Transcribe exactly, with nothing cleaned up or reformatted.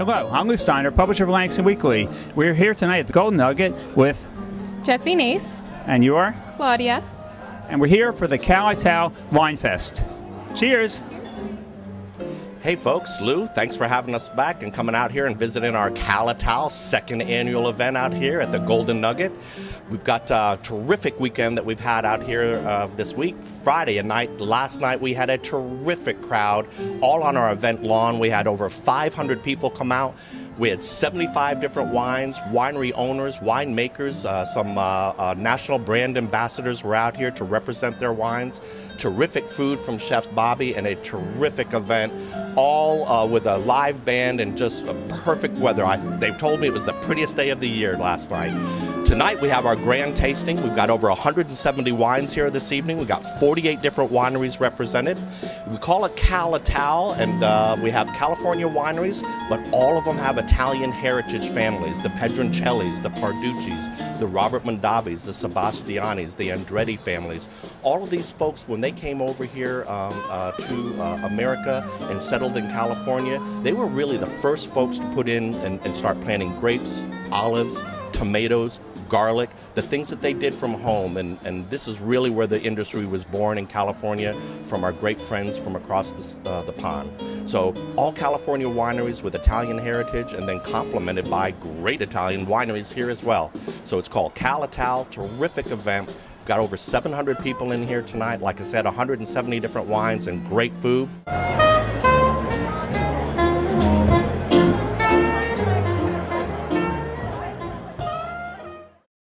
Hello, I'm Lou Steiner, publisher of Atlantic City Weekly. We're here tonight at the Golden Nugget with Jesse Nace. And you are? Claudia. And we're here for the Cal-Ital Wine Fest. Cheers! Cheers. Hey folks, Lou, thanks for having us back and coming out here and visiting our Cal-Ital second annual event out here at the Golden Nugget. We've got a terrific weekend that we've had out here uh, this week. Friday night, last night, we had a terrific crowd all on our event lawn. We had over five hundred people come out. We had seventy-five different wines, winery owners, winemakers, uh, some uh, uh, national brand ambassadors were out here to represent their wines. Terrific food from Chef Bobby and a terrific event, all uh, with a live band and just a perfect weather. I, they told me it was the prettiest day of the year last night. Tonight we have our grand tasting. We've got over one hundred seventy wines here this evening. We've got forty-eight different wineries represented. We call it Cal-Ital, and uh, we have California wineries, but all of them have Italian heritage families, the Pedroncellis, the Parduccis, the Robert Mondavis, the Sebastianis, the Andretti families. All of these folks, when they came over here um, uh, to uh, America and settled in California, they were really the first folks to put in and, and start planting grapes, olives, tomatoes, garlic, the things that they did from home, and, and this is really where the industry was born in California from our great friends from across the, uh, the pond. So all California wineries with Italian heritage, and then complemented by great Italian wineries here as well. So it's called Cal-Ital, terrific event. We've got over seven hundred people in here tonight. Like I said, one hundred seventy different wines and great food.